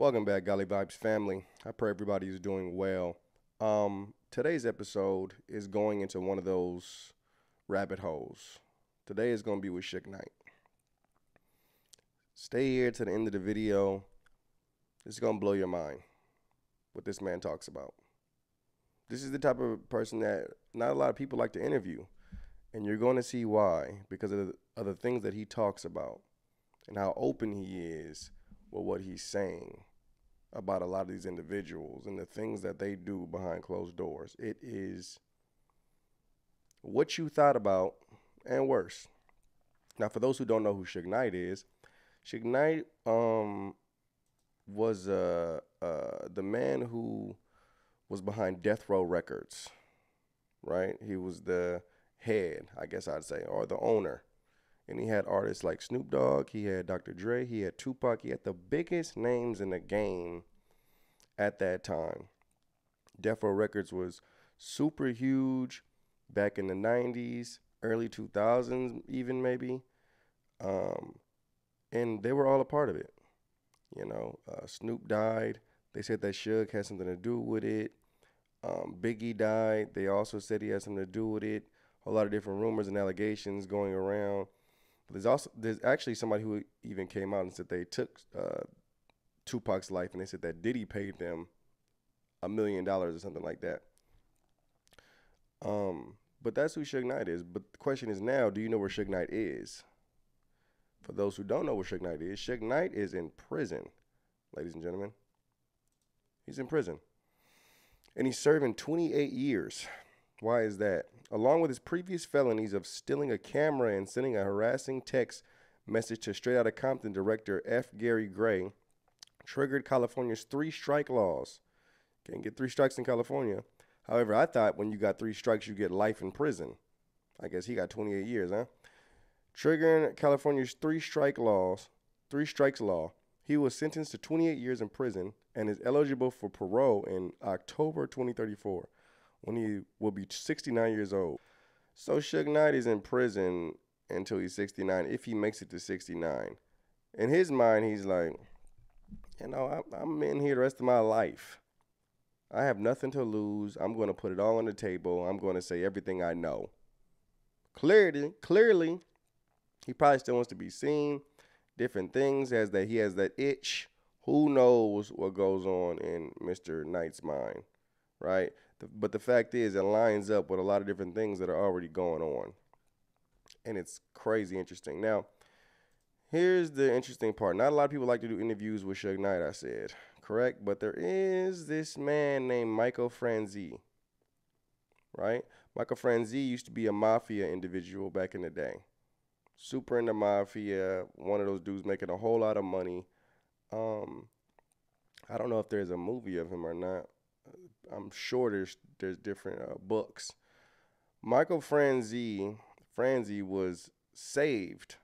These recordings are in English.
Welcome back, Golly Vibes family. I pray everybody is doing well. Today's episode is going into one of those rabbit holes. Today is going to be with Suge Knight. Stay here to the end of the video. It's going to blow your mind what this man talks about. This is the type of person that not a lot of people like to interview. And you're going to see why, because of the things that he talks about and how open he is with what he's saying about a lot of these individuals and the things that they do behind closed doors. It is what you thought about and worse. Now, for those who don't know who Suge Knight is, Suge Knight was the man who was behind Death Row Records, right? He was the head, I guess I'd say, or the owner. And he had artists like Snoop Dogg, he had Dr. Dre, he had Tupac, he had the biggest names in the game at that time. Death Row Records was super huge back in the 90s, early 2000s even maybe. And they were all a part of it. You know, Snoop died. They said that Suge had something to do with it. Biggie died. They also said he had something to do with it. A lot of different rumors and allegations going around. There's actually somebody who even came out and said they took Tupac's life, and they said that Diddy paid them $1 million or something like that. But that's who Suge Knight is. But the question is now, do you know where Suge Knight is? For those who don't know where Suge Knight is in prison, ladies and gentlemen. He's in prison. And he's serving 28 years. Why is that? Along with his previous felonies of stealing a camera and sending a harassing text message to Straight Outta Compton director F. Gary Gray, triggered California's 3-strike laws. Can't get 3 strikes in California. However, I thought when you got 3 strikes, you get life in prison. I guess he got 28 years, huh? Triggering California's 3-strikes law, he was sentenced to 28 years in prison and is eligible for parole in October 2034. When he will be 69 years old. So Suge Knight is in prison until he's 69, if he makes it to 69. In his mind, he's like, you know, I'm in here the rest of my life. I have nothing to lose. I'm going to put it all on the table. I'm going to say everything I know. Clearly, he probably still wants to be seen. Different things, he has that itch. Who knows what goes on in Mr. Knight's mind, right? But the fact is, it lines up with a lot of different things that are already going on. And it's crazy interesting. Now, here's the interesting part. Not a lot of people like to do interviews with Suge Knight, I said, correct? But there is this man named Michael Franzese, right? Michael Franzese used to be a mafia individual back in the day. Super into mafia, one of those dudes making a whole lot of money. I don't know if there's a movie of him or not. I'm sure there's different books. Michael Franzese was saved,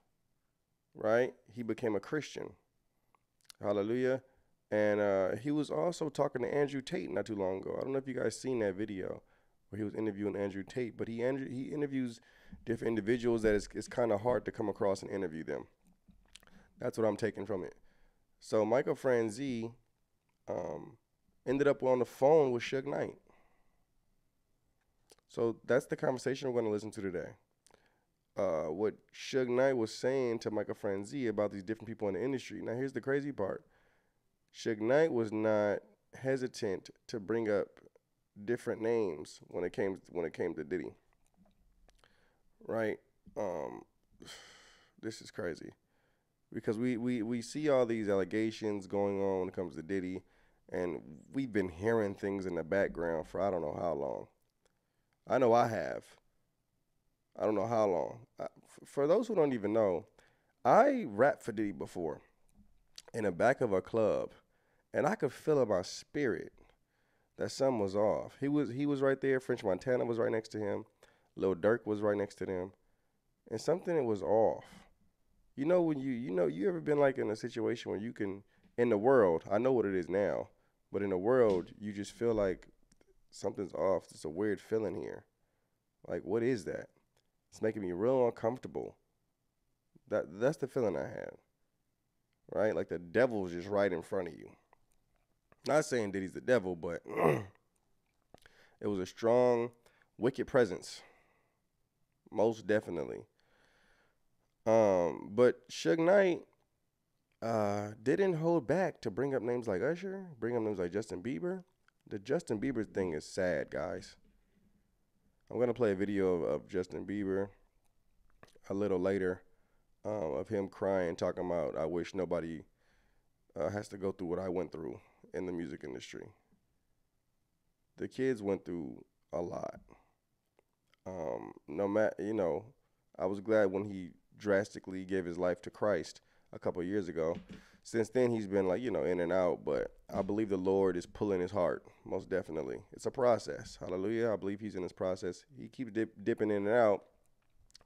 right? He became a Christian. Hallelujah. And he was also talking to Andrew Tate not too long ago. I don't know if you guys seen that video where he was interviewing Andrew Tate, but he interviews different individuals that it's kind of hard to come across and interview them. That's what I'm taking from it. So Michael Franzese, ended up on the phone with Suge Knight. So that's the conversation we're going to listen to today. What Suge Knight was saying to Michael Franzese about these different people in the industry. Now, here's the crazy part. Suge Knight was not hesitant to bring up different names when it came to Diddy. Right? This is crazy. Because we see all these allegations going on when it comes to Diddy. And we've been hearing things in the background for I don't know how long. I know I have. I don't know how long. For those who don't even know, I rapped for Diddy before in the back of a club. And I could feel in my spirit that something was off. He was right there. French Montana was right next to him. Lil Durk was right next to them. And something was off. You know, when you ever been like in a situation where you can, in the world, I know what it is now. But in the world, you just feel like something's off. It's a weird feeling here. Like, what is that? It's making me real uncomfortable. That's the feeling I had, right? Like the devil's just right in front of you. Not saying Diddy's the devil, but it was a strong, wicked presence. Most definitely. But Suge Knight didn't hold back to bring up names like Usher, bring up names like Justin Bieber. The Justin Bieber thing is sad, guys. I'm going to play a video of Justin Bieber a little later, of him crying, talking about, I wish nobody has to go through what I went through in the music industry. The kids went through a lot. No matter, you know, I was glad when he drastically gave his life to Christ a couple of years ago. Since then, he's been like, you know, in and out, but I believe the Lord is pulling his heart, most definitely. It's a process. Hallelujah. I believe he's in his process. He keeps dipping in and out,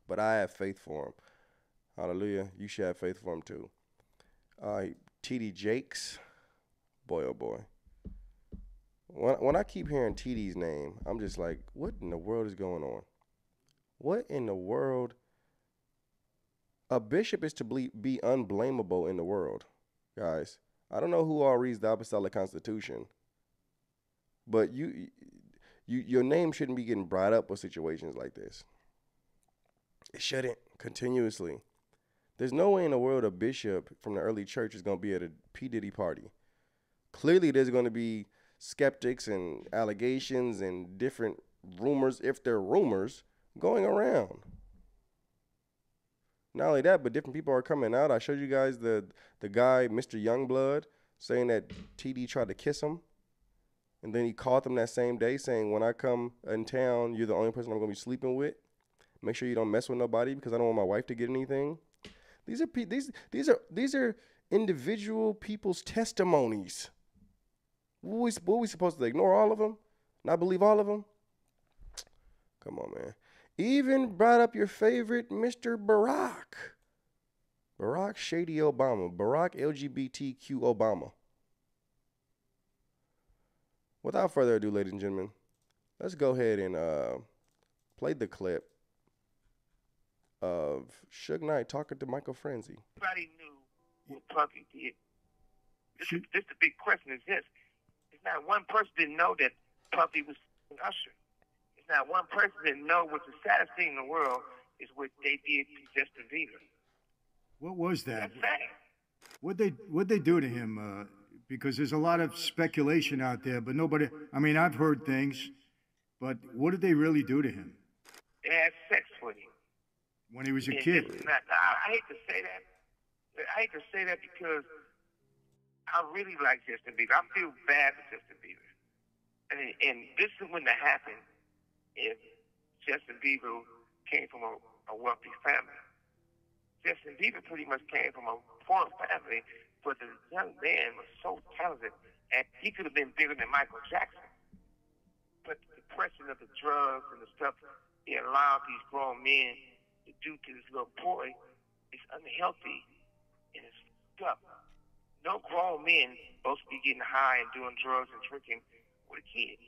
but I have faith for him. Hallelujah. You should have faith for him too. T.D. Jakes. Boy, oh boy. When I keep hearing T.D.'s name, I'm just like, what in the world is going on? What in the world? A bishop is to be unblameable in the world, guys. I don't know who all reads the Apostolic Constitution, but your name shouldn't be getting brought up with situations like this. It shouldn't, continuously. There's no way in the world a bishop from the early church is going to be at a P. Diddy party. Clearly, there's going to be skeptics and allegations and different rumors, if they're rumors, going around. Not only that, but different people are coming out. I showed you guys the guy, Mr. Youngblood, saying that TD tried to kiss him. And then he caught him that same day saying, when I come in town, you're the only person I'm going to be sleeping with. Make sure you don't mess with nobody because I don't want my wife to get anything. These are individual people's testimonies. What we supposed to ignore all of them? Not believe all of them? Come on, man. Even brought up your favorite, Mr. Barack Shady Obama, Barack LGBTQ Obama. Without further ado, ladies and gentlemen, let's go ahead and play the clip of Suge Knight talking to Michael Franzese. Everybody knew what Puffy did. This the big question is this. It's not one person didn't know that Puffy was an Usher. Now, one person didn't know what's the saddest thing in the world is what they did to Justin Bieber. What was that? What'd they do to him? Because there's a lot of speculation out there, but nobody, I mean, I've heard things, but what did they really do to him? They had sex with him. When he was a kid. I hate to say that. I hate to say that because I really like Justin Bieber. I feel bad for Justin Bieber. And this is when that happened. If Justin Bieber came from a wealthy family. Justin Bieber pretty much came from a poor family, but the young man was so talented, and he could have been bigger than Michael Jackson. But the pressure of the drugs and the stuff he allowed these grown men to do to this little boy is unhealthy and it's stuff. No grown men supposed to be getting high and doing drugs and drinking with a kid.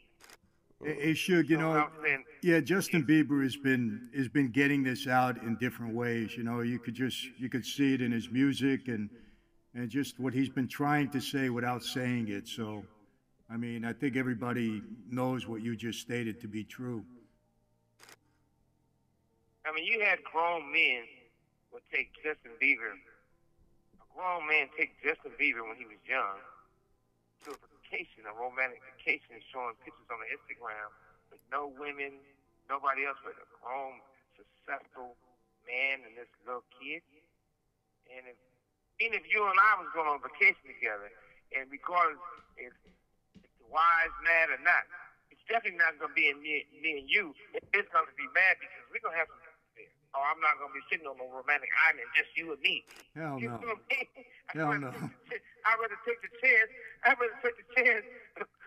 Hey, Suge, you know, yeah, Justin Bieber has been getting this out in different ways. You know, you could see it in his music and just what he's been trying to say without saying it. So, I mean, I think everybody knows what you just stated to be true. I mean, you had grown men would take Justin Bieber. A grown man take Justin Bieber when he was young. So, a romantic vacation, showing pictures on the Instagram with no women, nobody else but a grown, successful man and this little kid. And if even if you and I was going on vacation together, and regardless if the wives mad or not, it's definitely not going to be in me and you. It's going to be mad because we're going to have some. Oh, I'm not going to be sitting on a romantic island, just you and me. Hell no. Hell no. I'd rather take the chance. I'd rather take the chance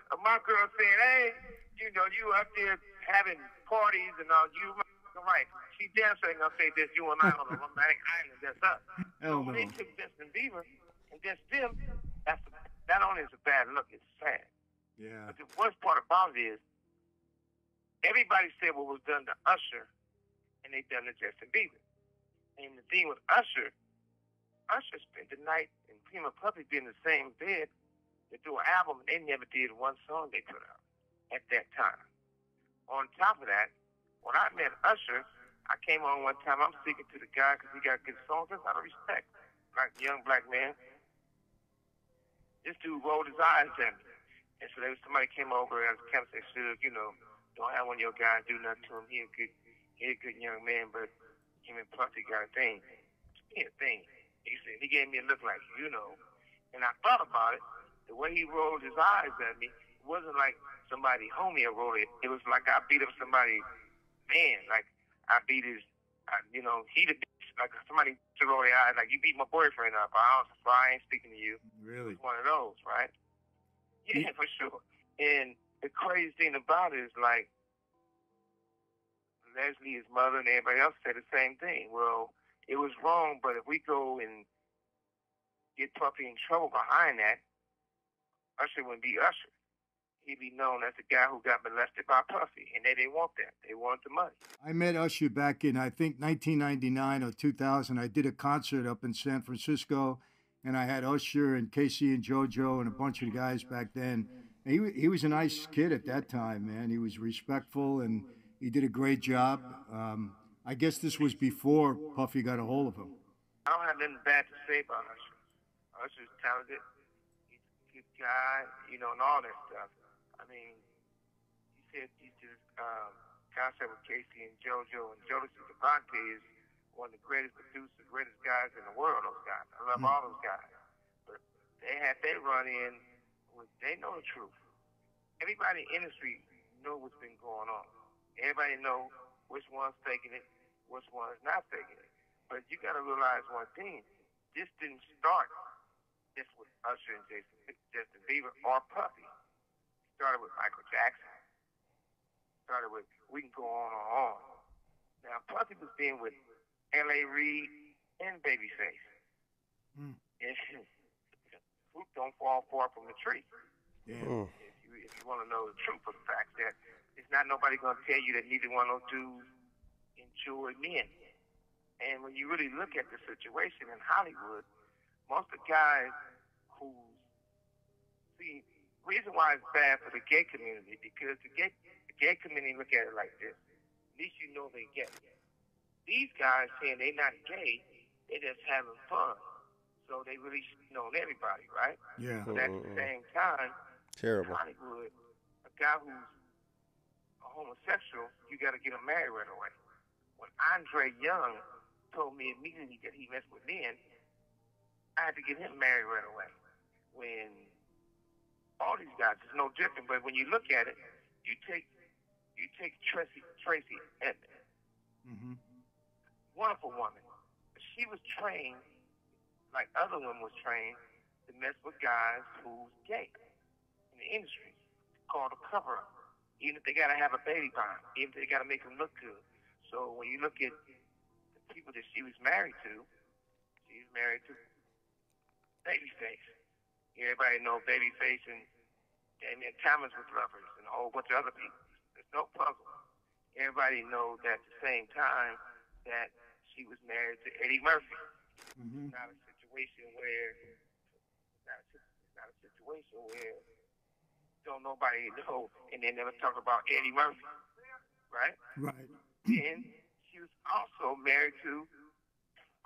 of my girl saying, hey, you know, you up there having parties and all, you right. She damn sure ain't going to say this, you and I on a romantic island, that's us. Hell no. When they took Justin Bieber and just them, not only is a bad look, it's sad. Yeah. But the worst part about it is, everybody said what was done to Usher, and they done to Justin Bieber. And the thing with Usher spent the night, and Prima Puffy being in the same bed, to do an album, and they never did one song they put out at that time. On top of that, when I met Usher, I came on one time, I'm speaking to the guy because he got good songs. That's out of respect. Like, young black man. This dude rolled his eyes at me. And so there was somebody came over and said, Suge, you know, don't have one of your guys do nothing to him. He a good young man, but him and Puffy got a thing. He said, he gave me a look like, you know. And I thought about it. The way he rolled his eyes at me, it wasn't like somebody homie rolled it. It was like I beat up somebody, man. Like I beat his, you know, he the bitch. Like somebody to roll their eyes, like you beat my boyfriend up. I ain't speaking to you. Really? It was one of those, right? Yeah, for sure. And the crazy thing about it is like Leslie, his mother, and everybody else said the same thing. Well, it was wrong, but if we go and get Puffy in trouble behind that, Usher wouldn't be Usher. He'd be known as the guy who got molested by Puffy, and they didn't want that. They wanted the money. I met Usher back in, I think, 1999 or 2000. I did a concert up in San Francisco, and I had Usher and Casey and JoJo and a bunch of guys back then. And he was a nice kid at that time, man. He was respectful, and he did a great job. I guess this was before Puffy got a hold of him. I don't have nothing bad to say about Usher. Usher's talented. He's a good guy, you know, and all that stuff. I mean, he said he did concert with Casey and JoJo, and Jodeci Devante is one of the greatest producers, greatest guys in the world, those guys. I love all those guys. But they had their run in with, they know the truth. Everybody in the industry know what's been going on. Everybody know which one's taking it, which one's not taking it. But you got to realize one thing. This didn't start just with Usher and Justin Bieber or Puffy. It started with Michael Jackson. It started with, we can go on and on. Now, Puffy was being with L.A. Reid and Babyface. Fruit don't fall far from the tree. Yeah. Oh. If you want to know the truth of the fact that it's not nobody going to tell you that neither one of those dudes enjoyed men. And when you really look at the situation in Hollywood, most of the guys who see, reason why it's bad for the gay community, because the gay community look at it like this. At least you know they're gay. These guys saying they're not gay, they're just having fun. So they really shitting on everybody, right? Yeah. But at the same time, terrible. Hollywood, a guy who's a homosexual, you got to get him married right away. When Andre Young told me immediately that he messed with men, I had to get him married right away. When all these guys, it's no different, but when you look at it, you take Tracey Edmonds. Mm-hmm. Wonderful woman. She was trained, like other women was trained, to mess with guys who's gay in the industry. It's called a cover-up. Even if they got to have a baby bond, even if they got to make them look good. So when you look at the people that she was married to, she's married to Babyface. Everybody know Babyface and Damien Thomas was lovers and a whole bunch of other people. There's no puzzle. Everybody knows that at the same time that she was married to Eddie Murphy. Mm-hmm. It's not a situation where don't nobody know, and they never talk about Eddie Murphy, right? Right. Then she was also married to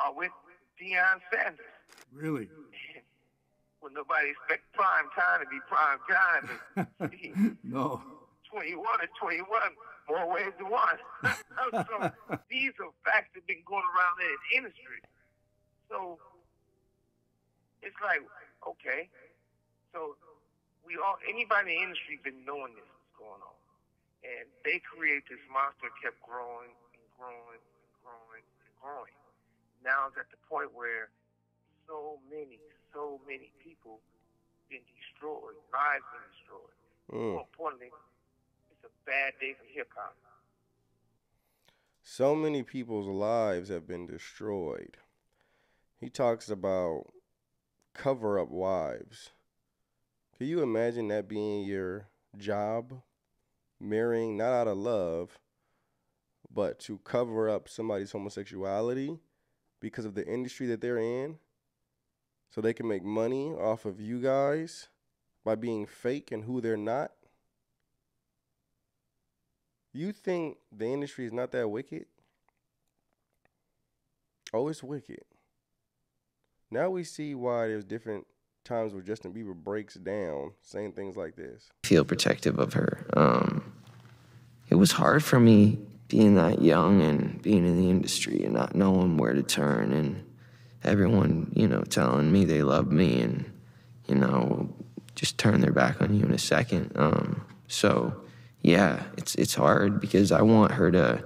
or with Deion Sanders. Really? Well, nobody expects prime time to be prime time. No. 21 and 21, more ways than one. So these are facts that have been going around in the industry. So it's like, okay, so we all, anybody in the industry been knowing this is going on. And they created this monster that kept growing and growing and growing and growing. Now it's at the point where so many people been destroyed, lives been destroyed. More importantly, it's a bad day for hip hop. So many people's lives have been destroyed. He talks about cover-up wives. Can you imagine that being your job? Marrying, not out of love, but to cover up somebody's homosexuality because of the industry that they're in, so they can make money off of you guys by being fake and who they're not? You think the industry is not that wicked? Oh, it's wicked. Now we see why there's different times where Justin Bieber breaks down saying things like this. I feel protective of her. It was hard for me being that young and being in the industry and not knowing where to turn and everyone, you know, telling me they love me and, you know, just turn their back on you in a second. So, yeah, it's hard because I want her to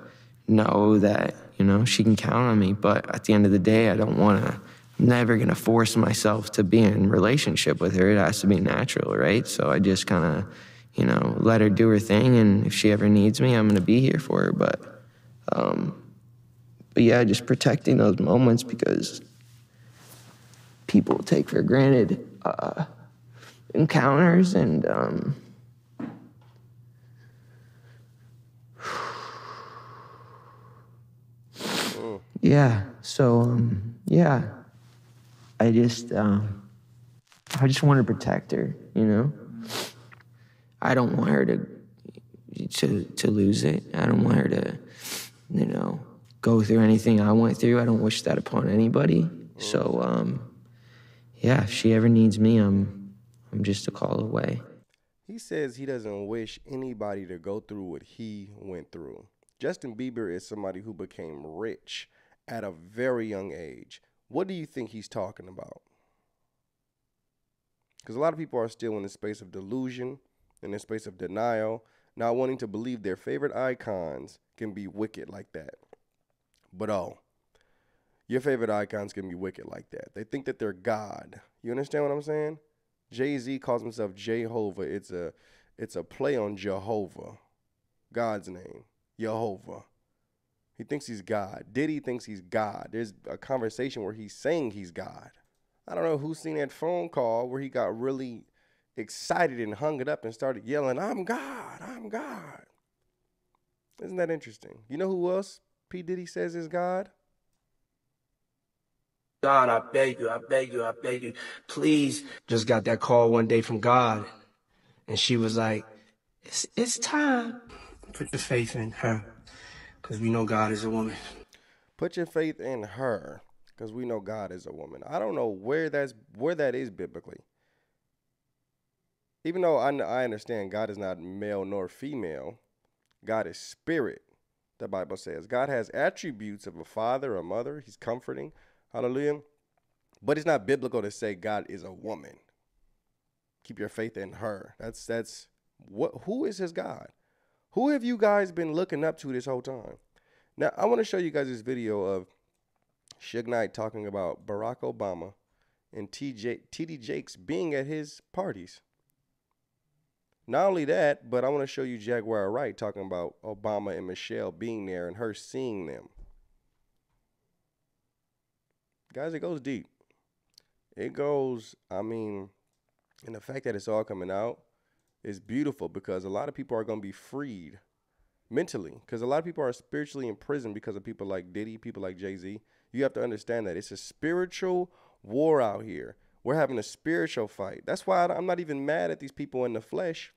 know that, you know, she can count on me. But at the end of the day, I don't want to, I'm never going to force myself to be in relationship with her. It has to be natural, right? So I just kind of, you know, let her do her thing. And if she ever needs me, I'm going to be here for her. But yeah, just protecting those moments because people take for granted encounters and yeah, so yeah, I just want to protect her, you know. I don't want her to lose it. I don't want her to, you know, go through anything I went through. I don't wish that upon anybody. So yeah, if she ever needs me, I'm just a call away. He says he doesn't wish anybody to go through what he went through. Justin Bieber is somebody who became rich at a very young age. What do you think he's talking about? Because a lot of people are still in the space of delusion, in the space of denial, not wanting to believe their favorite icons can be wicked like that. But oh, your favorite icons can be wicked like that. They think that they're God. You understand what I'm saying? Jay-Z calls himself Jehovah. It's a play on Jehovah, God's name, Jehovah. He thinks he's God. Diddy thinks he's God. There's a conversation where he's saying he's God. I don't know who's seen that phone call where he got really excited and hung it up and started yelling, "I'm God, I'm God." Isn't that interesting? You know who else P. Diddy says is God? God, I beg you, I beg you, I beg you, please. Just got that call one day from God, and she was like, it's time. Put your faith in her, because we know God is a woman. Put your faith in her, because we know God is a woman. I don't know where that is biblically. Even though I understand God is not male nor female, God is spirit, the Bible says. God has attributes of a father, a mother. He's comforting. Hallelujah. But it's not biblical to say God is a woman. Keep your faith in her. That's what. Who is his God? Who have you guys been looking up to this whole time? Now, I want to show you guys this video of Suge Knight talking about Barack Obama and T.D. Jakes being at his parties. Not only that, but I want to show you Jaguar Wright talking about Obama and Michelle being there and her seeing them. Guys, it goes deep. It goes, I mean, and the fact that it's all coming out is beautiful because a lot of people are going to be freed mentally because a lot of people are spiritually imprisoned because of people like Diddy, people like Jay-Z. You have to understand that. It's a spiritual war out here. We're having a spiritual fight. That's why I'm not even mad at these people in the flesh.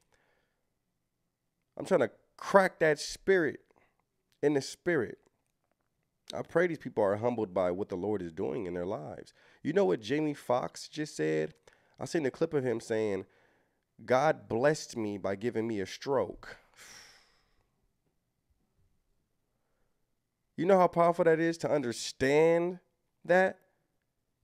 I'm trying to crack that spirit in the spirit. I pray these people are humbled by what the Lord is doing in their lives. You know what Jamie Foxx just said? I seen a clip of him saying, God blessed me by giving me a stroke. You know how powerful that is to understand that?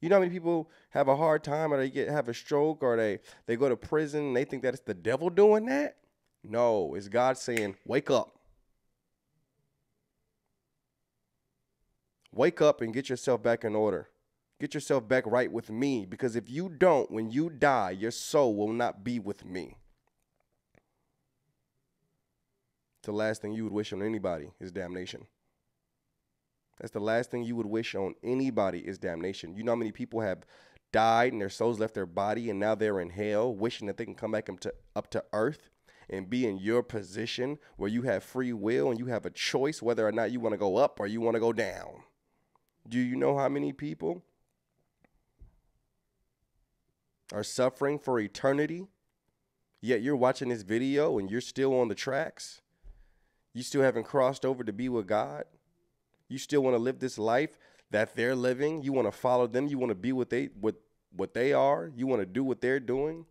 You know how many people have a hard time or they have a stroke or they go to prison and they think that it's the devil doing that? No, it's God saying, wake up. Wake up and get yourself back in order. Get yourself back right with me. Because if you don't, when you die, your soul will not be with me. It's the last thing you would wish on anybody is damnation. That's the last thing you would wish on anybody is damnation. You know how many people have died and their souls left their body and now they're in hell, wishing that they can come back up to earth and be in your position where you have free will and you have a choice whether or not you want to go up or you want to go down. Do you know how many people are suffering for eternity Yet you're watching this video and you're still on the tracks. You still haven't crossed over to be with God. You still want to live this life that they're living. You want to follow them. You want to be what they are. You want to do what they're doing.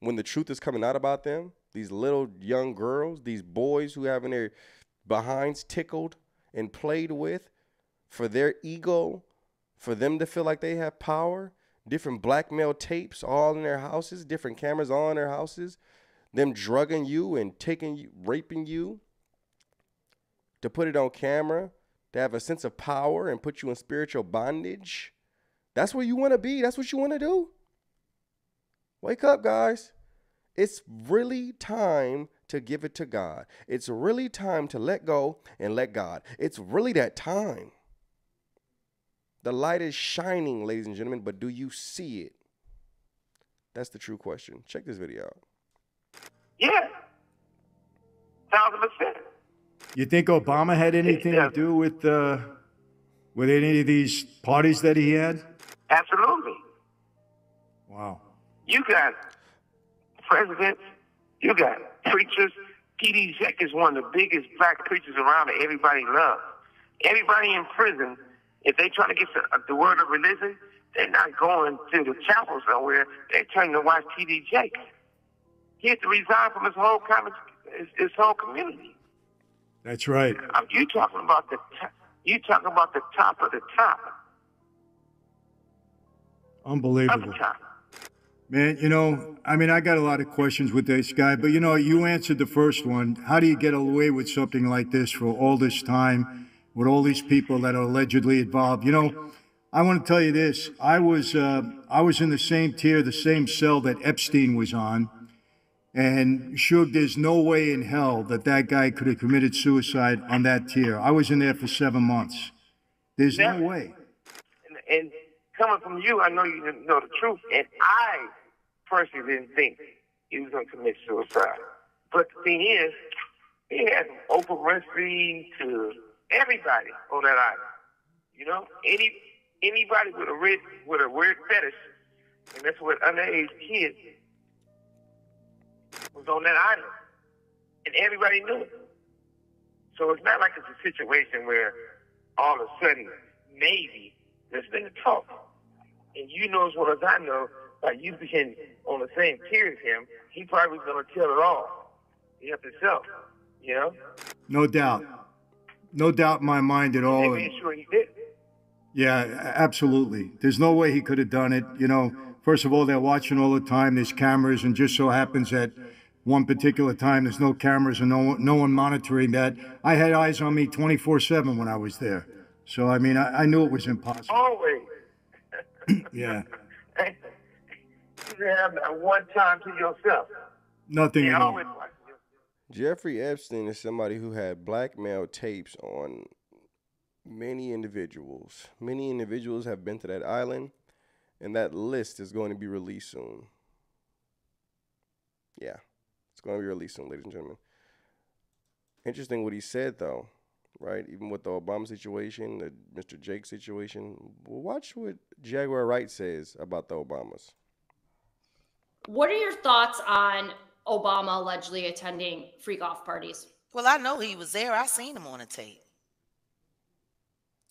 When the truth is coming out about them, these little young girls, these boys who having their behinds tickled and played with for their ego, for them to feel like they have power, different blackmail tapes all in their houses, different cameras all in their houses, them drugging you and taking you, raping you, to put it on camera, to have a sense of power and put you in spiritual bondage. That's where you want to be. That's what you want to do. Wake up, guys. It's really time to give it to God. It's really time to let go and let God. It's really that time. The light is shining, ladies and gentlemen, but do you see it? That's the true question. Check this video out. Yeah. 1,000%. You think Obama had anything to do with any of these parties that he had? Absolutely. Wow. You got presidents, you got preachers. T.D. Jakes is one of the biggest black preachers around that everybody loves. Everybody in prison, if they try to get to the word of religion, they're not going to the chapel somewhere. They're turning to watch T.D. Jakes. He had to resign from his whole community. That's right. You talking about the top of the top. Unbelievable. Top. Man, you know, I mean, I got a lot of questions with this guy, but, you know, you answered the first one. How do you get away with something like this for all this time with all these people that are allegedly involved? You know, I want to tell you this. I was in the same tier, the same cell that Epstein was on. And, Suge, there's no way in hell that that guy could have committed suicide on that tier. I was in there for 7 months. There's no way. And coming from you, I know you didn't know the truth, and I personally didn't think he was going to commit suicide. But the thing is, he had Oprah Winfrey to everybody on that island. You know, anybody with a weird fetish, and that's what underage kids was on that island, and everybody knew it. So it's not like it's a situation where all of a sudden, maybe there's been a talk. And you know as well as I know, by you being on the same tier as him, he probably was going to tell it all. He helped himself, you know? No doubt. No doubt in my mind at all. They made sure he did. Yeah, absolutely. There's no way he could have done it, you know. First of all, they're watching all the time. There's cameras, and just so happens that one particular time there's no cameras and no one monitoring that. I had eyes on me 24/7 when I was there. So, I mean, I knew it was impossible. Always. Yeah. You didn't have one time to yourself. Nothing at all. Jeffrey Epstein is somebody who had blackmail tapes on many individuals. Many individuals have been to that island. And that list is going to be released soon. Yeah, it's going to be released soon, ladies and gentlemen. Interesting what he said, though, right? Even with the Obama situation, the Mr. Jake situation. Watch what Jaguar Wright says about the Obamas. What are your thoughts on Obama allegedly attending free golf parties? Well, I know he was there. I seen him on a tape.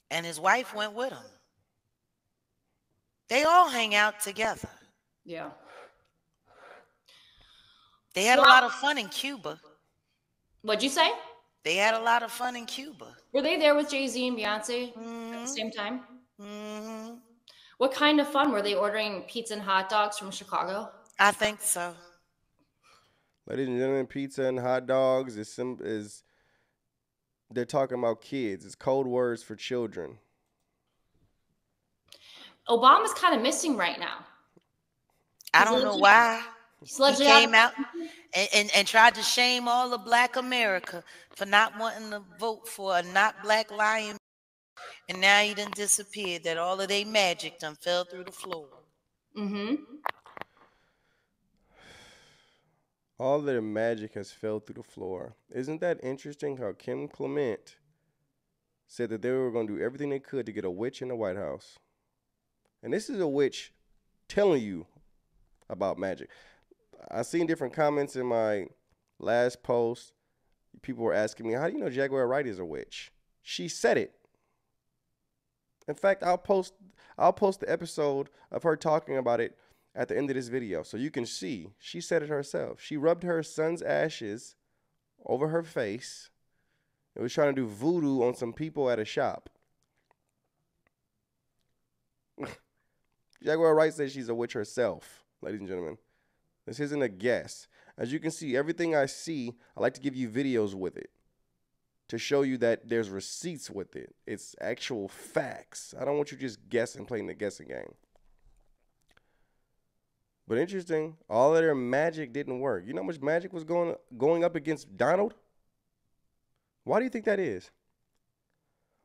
And his wife went with him. They all hang out together. Yeah. They had a lot of fun in Cuba. What'd you say? They had a lot of fun in Cuba. Were they there with Jay-Z and Beyonce at the same time? Mm-hmm. What kind of fun? Were they ordering pizza and hot dogs from Chicago? I think so. Ladies and gentlemen, pizza and hot dogs is they're talking about kids. It's code words for children. Obama's kind of missing right now. I don't know why. He came out and tried to shame all of black America for not wanting to vote for a not black lion. And now he done disappeared. That all of they magic done fell through the floor. Mm-hmm. All their magic has fell through the floor. Isn't that interesting how Kim Clement said that they were going to do everything they could to get a witch in the White House? And this is a witch telling you about magic. I seen different comments in my last post. People were asking me, how do you know Jaguar Wright is a witch? She said it. In fact, I'll post the episode of her talking about it at the end of this video. So you can see, she said it herself. She rubbed her son's ashes over her face. It was trying to do voodoo on some people at a shop. Jaguar Wright says she's a witch herself, ladies and gentlemen. This isn't a guess. As you can see, everything I see, I like to give you videos with it to show you that there's receipts with it. It's actual facts. I don't want you just guessing, playing the guessing game. But interesting, all of their magic didn't work. You know how much magic was going up against Donald? Why do you think that is?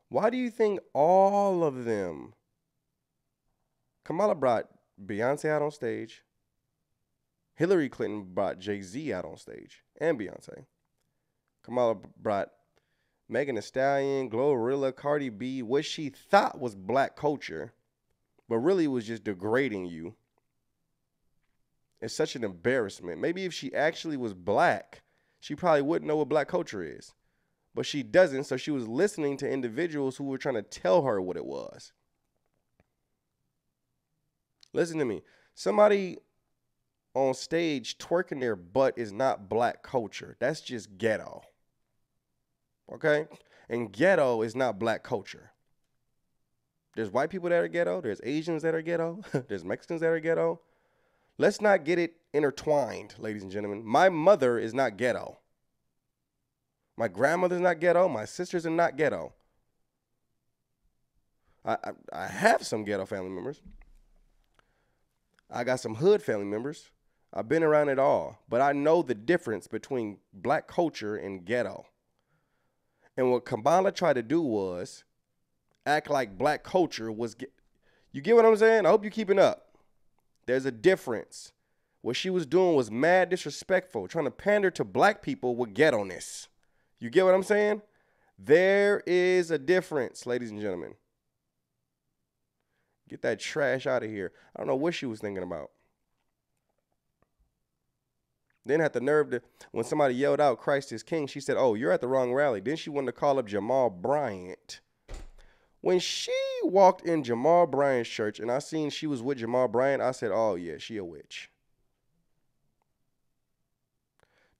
Why do you think all of them? Kamala brought Beyonce out on stage. Hillary Clinton brought Jay-Z out on stage and Beyonce. Kamala brought Megan Thee Stallion, Glorilla, Cardi B, what she thought was black culture, but really was just degrading you. It's such an embarrassment. Maybe if she actually was black, she probably wouldn't know what black culture is. But she doesn't, so she was listening to individuals who were trying to tell her what it was. Listen to me. Somebody on stage twerking their butt is not black culture. That's just ghetto. Okay? And ghetto is not black culture. There's white people that are ghetto. There's Asians that are ghetto. There's Mexicans that are ghetto. Let's not get it intertwined, ladies and gentlemen. My mother is not ghetto. My grandmother's not ghetto. My sisters are not ghetto. I have some ghetto family members. I got some hood family members. I've been around it all, but I know the difference between black culture and ghetto. And what Kamala tried to do was act like black culture was, you get what I'm saying? I hope you're keeping up. There's a difference. What she was doing was mad disrespectful, trying to pander to black people with ghetto-ness. You get what I'm saying? There is a difference, ladies and gentlemen. Get that trash out of here. I don't know what she was thinking about. Then had the nerve to, when somebody yelled out, Christ is King, she said, oh, you're at the wrong rally. Then she wanted to call up Jamal Bryant. When she walked in Jamal Bryant's church and I seen she was with Jamal Bryant, I said, oh, yeah, she a witch.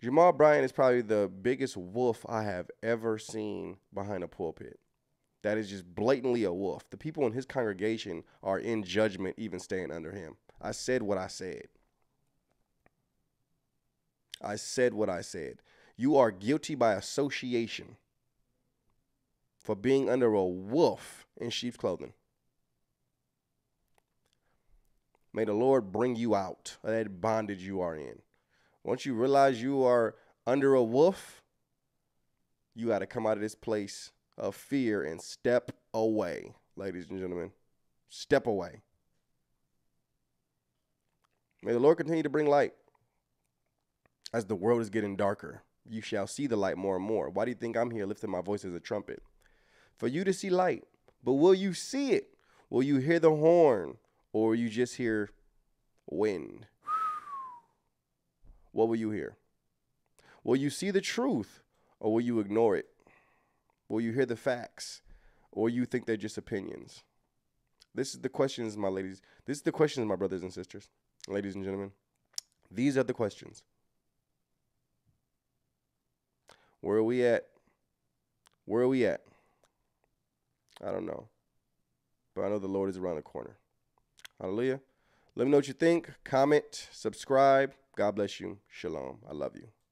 Jamal Bryant is probably the biggest wolf I have ever seen behind a pulpit. That is just blatantly a wolf. The people in his congregation are in judgment even staying under him. I said what I said. I said what I said. You are guilty by association for being under a wolf in sheep's clothing. May the Lord bring you out of that bondage you are in. Once you realize you are under a wolf, you got to come out of this place of fear and step away, ladies and gentlemen. Step away. May the Lord continue to bring light. As the world is getting darker, you shall see the light more and more. Why do you think I'm here lifting my voice as a trumpet? For you to see light. But will you see it? Will you hear the horn? Or will you just hear wind? What will you hear? Will you see the truth? Or will you ignore it? Will you hear the facts? Or you think they're just opinions? This is the questions, my ladies. This is the questions, my brothers and sisters. Ladies and gentlemen. These are the questions. Where are we at? Where are we at? I don't know. But I know the Lord is around the corner. Hallelujah. Let me know what you think. Comment. Subscribe. God bless you. Shalom. I love you.